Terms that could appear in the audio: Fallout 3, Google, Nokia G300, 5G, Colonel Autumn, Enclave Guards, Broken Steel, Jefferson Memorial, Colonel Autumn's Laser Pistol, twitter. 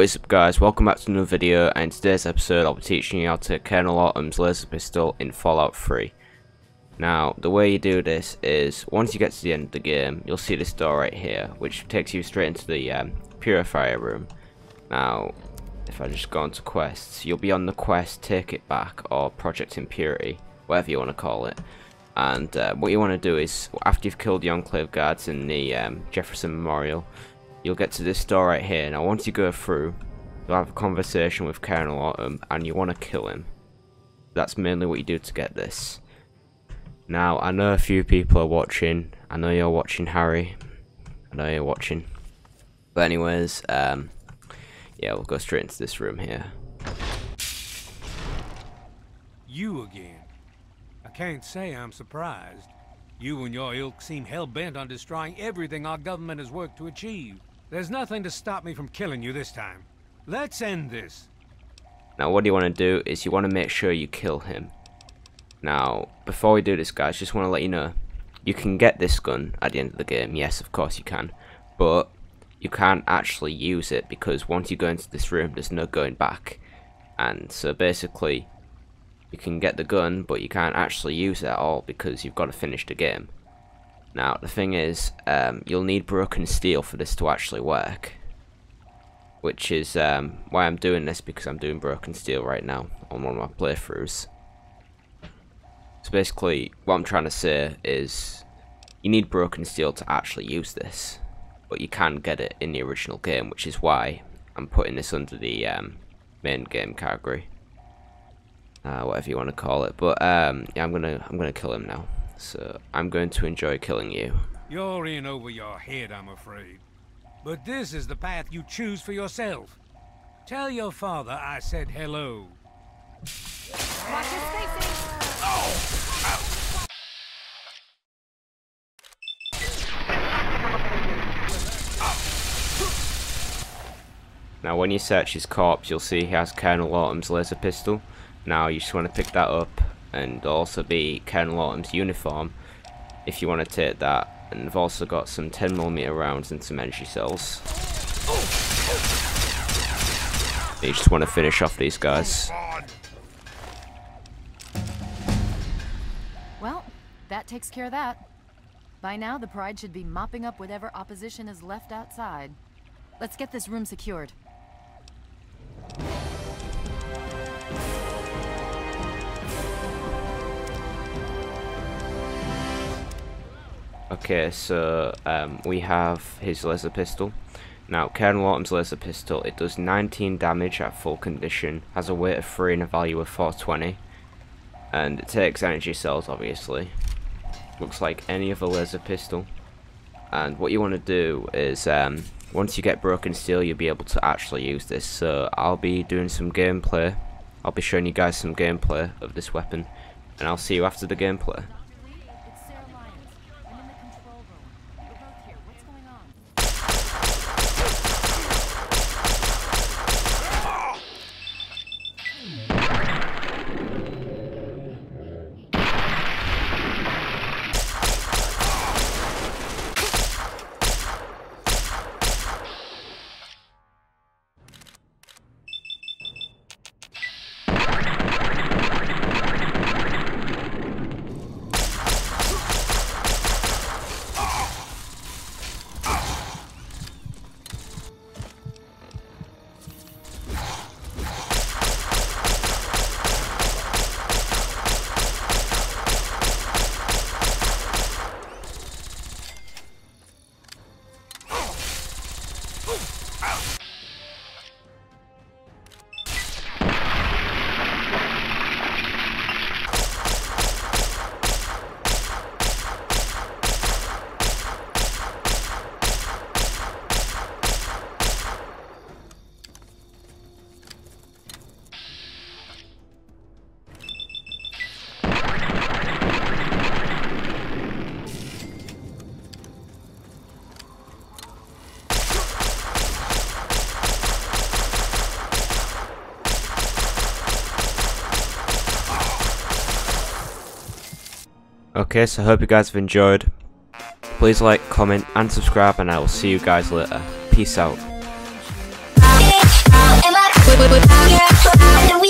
What is up, guys? Welcome back to another video, and in today's episode I'll be teaching you how to Colonel Autumn's Laser Pistol in Fallout 3. Now, the way you do this is, once you get to the end of the game, you'll see this door right here, which takes you straight into the purifier room. Now, if I just go into quests, you'll be on the quest Take It Back, or Project Impurity, whatever you want to call it. And what you want to do is, after you've killed the Enclave Guards in the Jefferson Memorial, you'll get to this door right here. Now, once you go through, you'll have a conversation with Colonel Autumn, and you want to kill him. That's mainly what you do to get this. Now, I know a few people are watching. I know you're watching, Harry. I know you're watching. But anyways, yeah, we'll go straight into this room here. You again. I can't say I'm surprised. You and your ilk seem hell-bent on destroying everything our government has worked to achieve. There's nothing to stop me from killing you this time. Let's end this. Now, what you want to do is you want to make sure you kill him. Now, before we do this, guys, just want to let you know, you can get this gun at the end of the game. Yes, of course you can. But you can't actually use it, because once you go into this room, there's no going back. And so basically, you can get the gun, but you can't actually use it at all, because you've got to finish the game. Now, the thing is, you'll need Broken Steel for this to actually work, which is why I'm doing this, because I'm doing Broken Steel right now on one of my playthroughs. So basically, what I'm trying to say is, you need Broken Steel to actually use this, but you can get it in the original game, which is why I'm putting this under the main game category, whatever you want to call it. But yeah, I'm gonna kill him now. So I'm going to enjoy killing you. You're in over your head, I'm afraid. But this is the path you choose for yourself. Tell your father I said hello. Watch his face. Oh! Ow. Now, when you search his corpse, you'll see he has Colonel Autumn's laser pistol. Now, you just want to pick that up, and also be Colonel Autumn's uniform if you want to take that. And I've also got some 10mm rounds and some energy cells. You just want to finish off these guys. Well, that takes care of that. By now, the Pride should be mopping up whatever opposition is left outside. Let's get this room secured. Okay, so we have his laser pistol. Now, Colonel Autumn's laser pistol, it does 19 damage at full condition, has a weight of 3 and a value of 420, and it takes energy cells, obviously. Looks like any other laser pistol. And what you want to do is, once you get Broken Steel, you'll be able to actually use this. So I'll be doing some gameplay. I'll be showing you guys some gameplay of this weapon, and I'll see you after the gameplay. Okay, so I hope you guys have enjoyed. Please like, comment, and subscribe, and I will see you guys later. Peace out. without you.